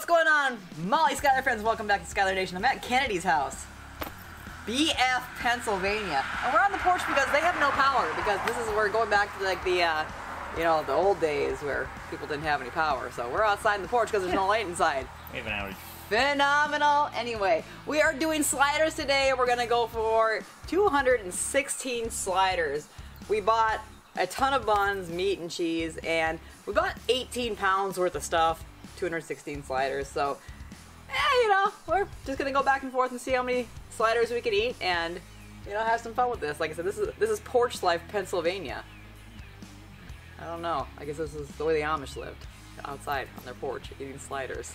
What's going on, Molly Schuyler friends? Welcome back to Schuyler Nation. I'm at Kennedy's house, BF, Pennsylvania, and we're on the porch because they have no power. Because this is, we're going back to like the, you know, the old days where people didn't have any power. So we're outside in the porch because there's no light inside. We have an outage. Phenomenal. Anyway, we are doing sliders today. We're gonna go for 216 sliders. We bought a ton of buns, meat, and cheese, and we bought 18 pounds worth of stuff. 216 sliders, so you know, we're just gonna go back and forth and see how many sliders we can eat, and you know, have some fun with this. Like I said, this is porch life, Pennsylvania. I don't know. I guess this is the way the Amish lived, outside on their porch eating sliders.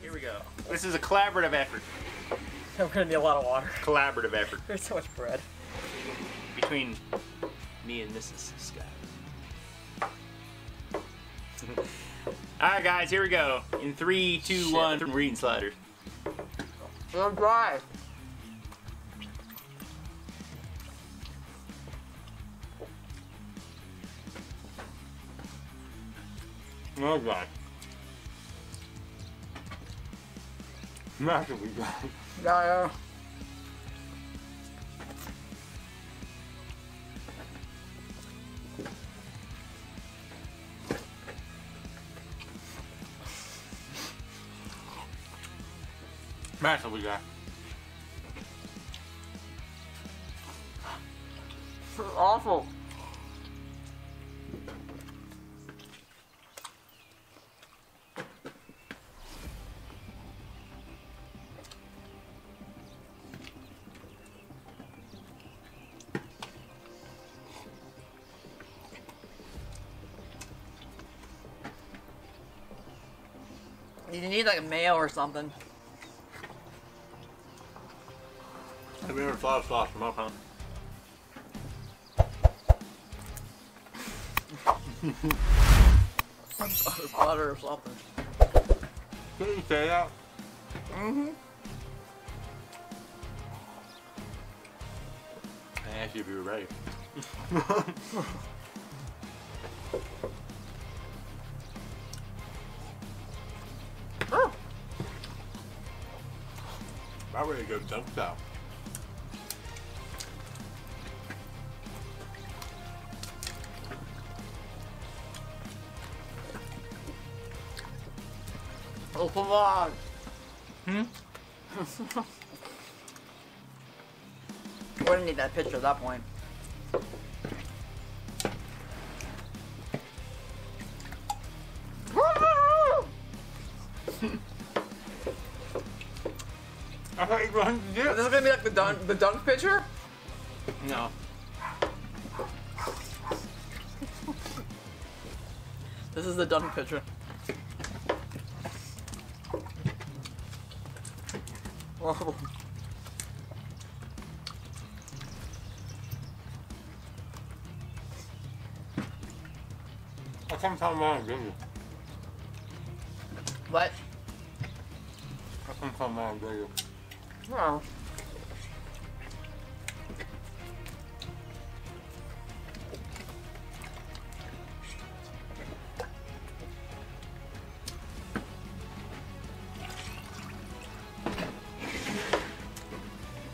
Here we go. This is a collaborative effort. We're gonna need a lot of water. Collaborative effort. There's so much bread. Between me and Mrs. Scott. Alright guys, here we go. In 3, 2, 1, we're eating sliders. They're dry. Oh god. Massively dry. Yeah. Massively dry. This is awful. You need like a mayo or something. I've never thought of sauce from Ocon. Butter or something. Can you say that? Mm-hmm. I asked you if you were ready. I'm ready to go dump out. Oh, come on! I wouldn't need that picture at that point. This is gonna be like the dunk picture? No. This is the dunk picture. Whoa. I can't tell my own video. What? I can't tell my own video. Wow.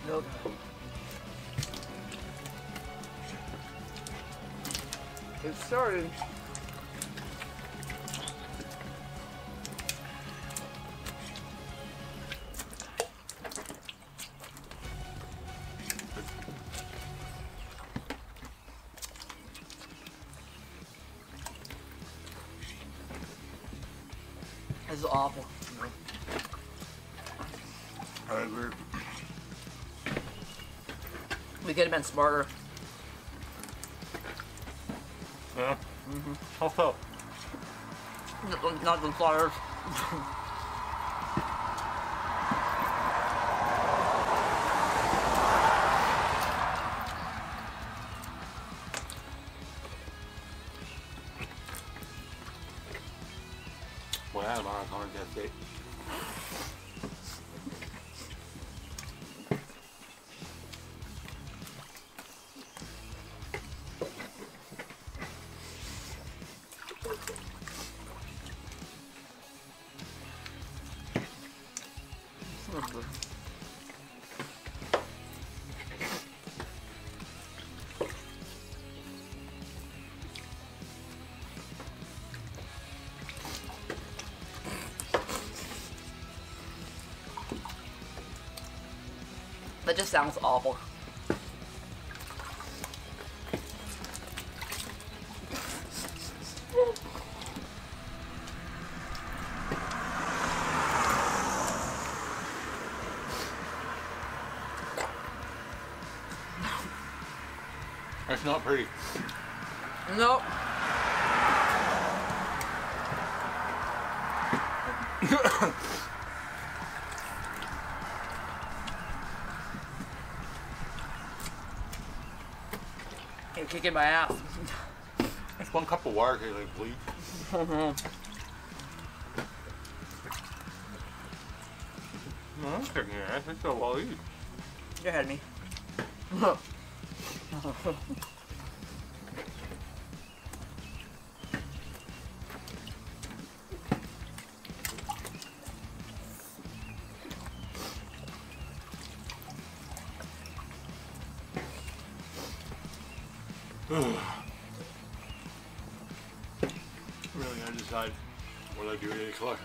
Nope. It started. This is awful. I agree. We could have been smarter. Yeah? Mm-hmm. How so? Not the sliders. Well, I don't know, I can't get it. That just sounds awful. It's not pretty. Nope. You're kicking my ass. It's one cup of water here, like bleed. No, I'm kicking your ass. It's so well eaten. You had me. Really gotta decide what I do at 8 o'clock.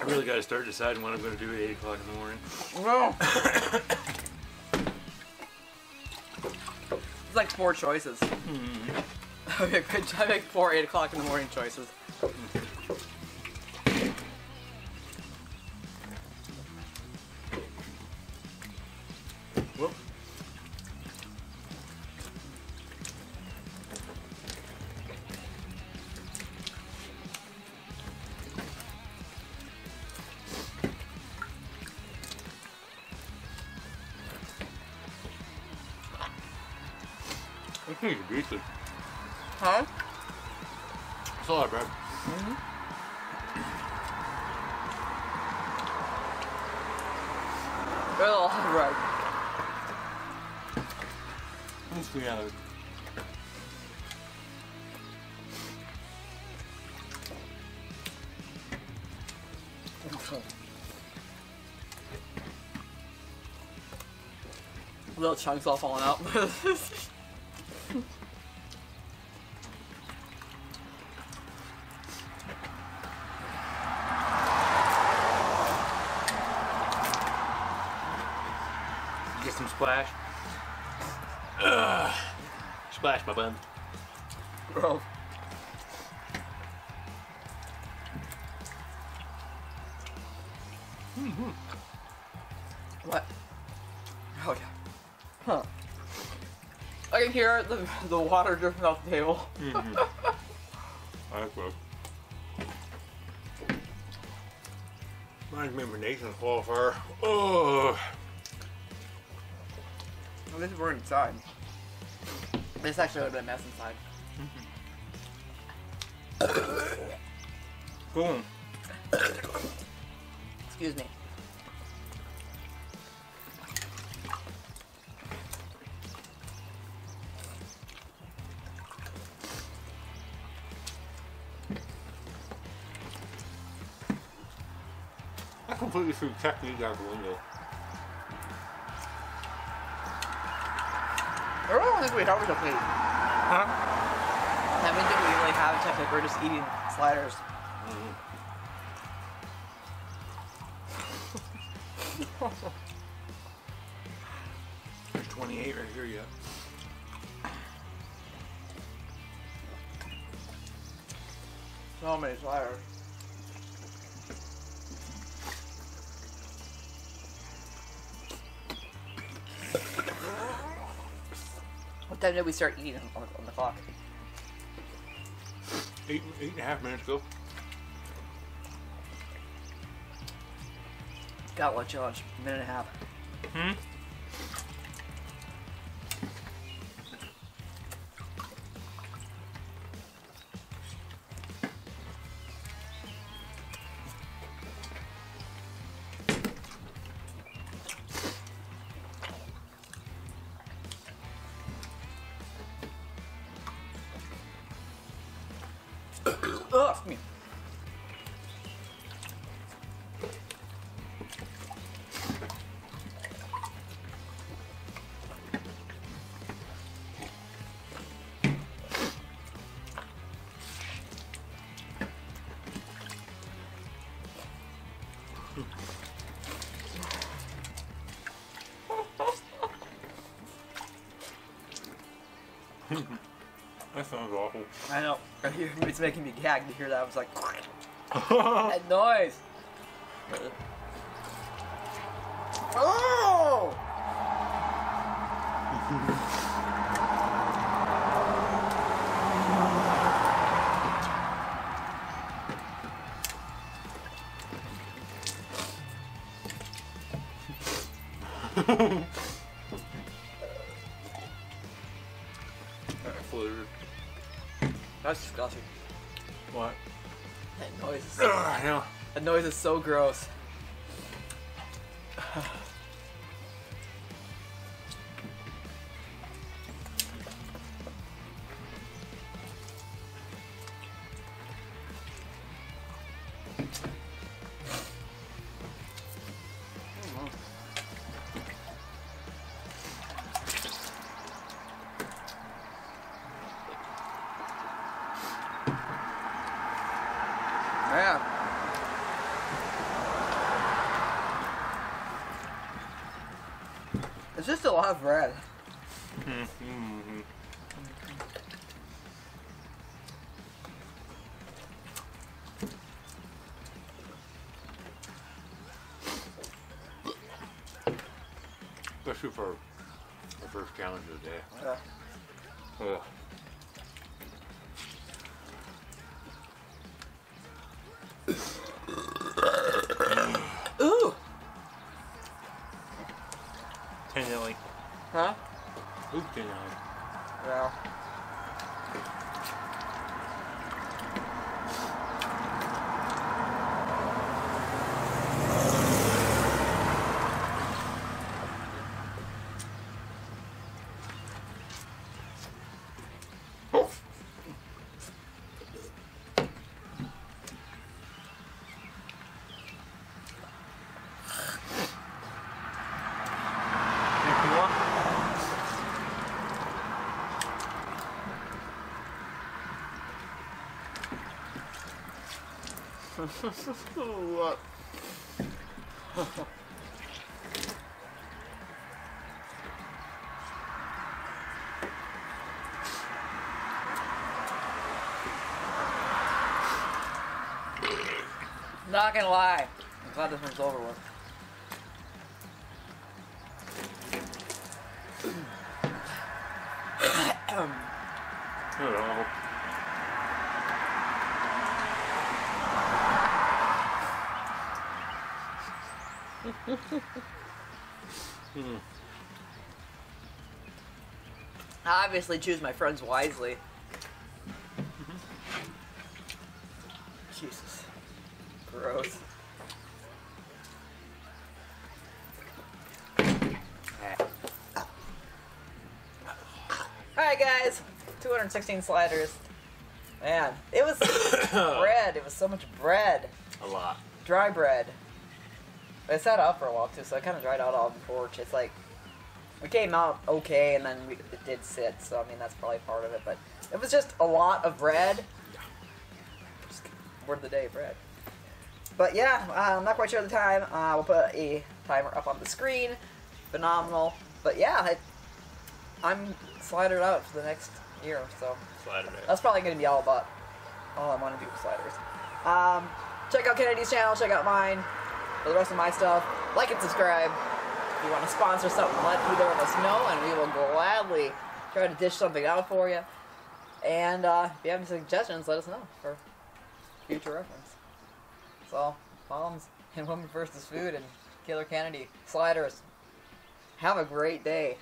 I really gotta start deciding what I'm gonna do at 8 o'clock in the morning. No. It's like 4 choices. Mm-hmm. I make 4 8 o'clock in the morning choices. Whoop. This thing's beastly. Huh? It's a lot of bread. Mm-hmm. It's a lot of bread. Let's be out. Little chunks all falling out. Get some splash. Ugh. Splash my bun. Bro. Mm-hmm. What? Oh yeah. Huh. I can hear the water dripping off the table. Mm-hmm. I agree. I remember Nathan's qualifier. Oh. At least we're inside. This actually would have been a mess inside. Mm-hmm. Boom. Excuse me. I completely threw technique out the window. I don't think we have technique. Huh? I don't think we really have technique. We're just eating sliders. Mm-hmm. There's 28 right here, yeah. So many sliders. What time did we start eating on the clock? 8.5 minutes ago. Got one challenge. A minute and a half. Hmm? Ugh, me. That sounds awful. I know. It's making me gag to hear that. I was like, that noise. Oh! That floated. That's disgusting. What? That noise is so I know. That noise is so gross. Man. It's just a lot of bread. Especially for the first challenge of the day. Yeah. Ugh. Ooh! Tenderly. Huh? Ooh, tenderly. Well. What? Not gonna lie. I'm glad this one's over with. Hello. I obviously choose my friends wisely. Jesus. Gross. Alright guys, 216 sliders. Man, it was bread. It was so much bread. A lot. Dry bread. It sat out for a while too, so I kind of dried out all the porch. It's like, we came out okay, and then it did sit, so I mean, that's probably part of it, but it was just a lot of bread. Just word of the day, bread. But yeah, I'm not quite sure of the time. We'll put a timer up on the screen. Phenomenal. But yeah, I'm slidered out for the next year or so. Slidered out. That's probably going to be all I want to do with sliders. Check out Kennedy's channel, check out mine. For the rest of my stuff, like and subscribe. If you want to sponsor something, let either of us know, and we will gladly try to dish something out for you. And if you have any suggestions, let us know for future reference. So, moms and women versus food and Killer Kennedy sliders. Have a great day.